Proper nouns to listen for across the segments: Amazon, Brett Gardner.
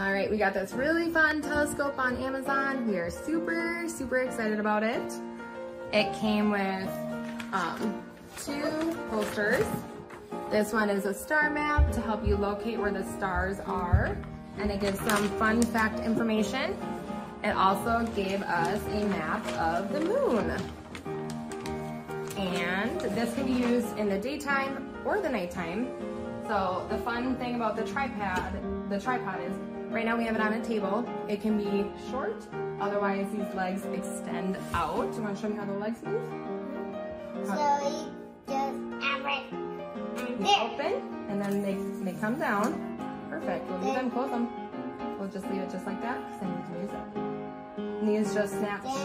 All right, we got this really fun telescope on Amazon. We are super, super excited about it. It came with two posters. This one is a star map to help you locate where the stars are, and it gives some fun fact information. It also gave us a map of the moon. And this can be used in the daytime or the nighttime. So the fun thing about the tripod is, right now we have it on a table. It can be short, otherwise these legs extend out. Do you want to show me how the legs move? So you just have it on there. Open, and then they come down. Perfect. We'll leave them, close them. We'll just leave it just like that, because then you can use it. Knees just snap shut.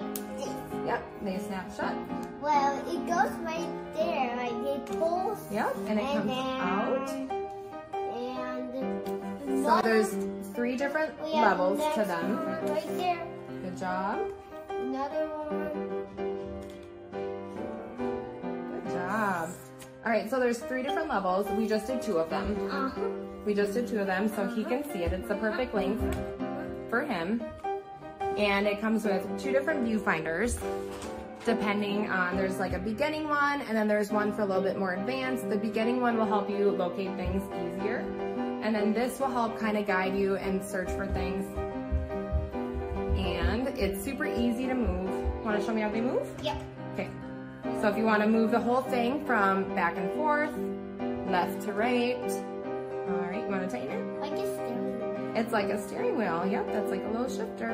Like this. Yep, they snap shut. Well, it goes right there, like it pulls. Yep, and it comes out. So there's three different levels to them. Right there. Good job. Another one. Good job. All right, so there's three different levels. We just did two of them. So he can see it. It's the perfect length for him. And it comes with two different viewfinders, depending on, there's like a beginning one, and then there's one for a little bit more advanced. The beginning one will help you locate things easier. And then this will help kind of guide you and search for things. And it's super easy to move. Want to show me how they move? Yep. Okay. So if you want to move the whole thing from back and forth, left to right. All right, you want to tighten it? Like a steering wheel. It's like a steering wheel. Yep, that's like a little shifter.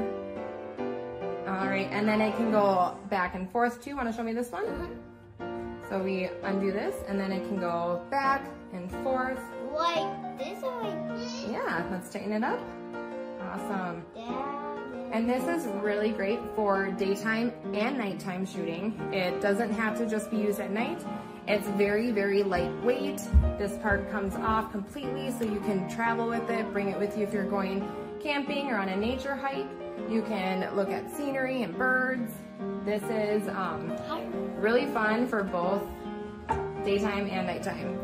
All right, and then it can go back and forth too. Want to show me this one? So we undo this, and then it can go back and forth. Like this or like this? Yeah, let's tighten it up. Awesome. Yeah. And this is really great for daytime and nighttime shooting. It doesn't have to just be used at night. It's very, very lightweight. This part comes off completely, so you can travel with it, bring it with you if you're going camping or on a nature hike. You can look at scenery and birds. This is really fun for both daytime and nighttime.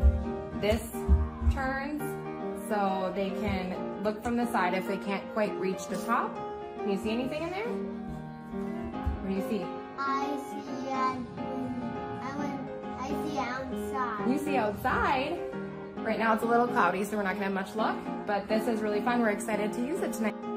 This turns so they can look from the side if they can't quite reach the top. Can you see anything in there? What do you see? I see outside. You see outside? Right now it's a little cloudy, so we're not going to have much luck, but this is really fun. We're excited to use it tonight.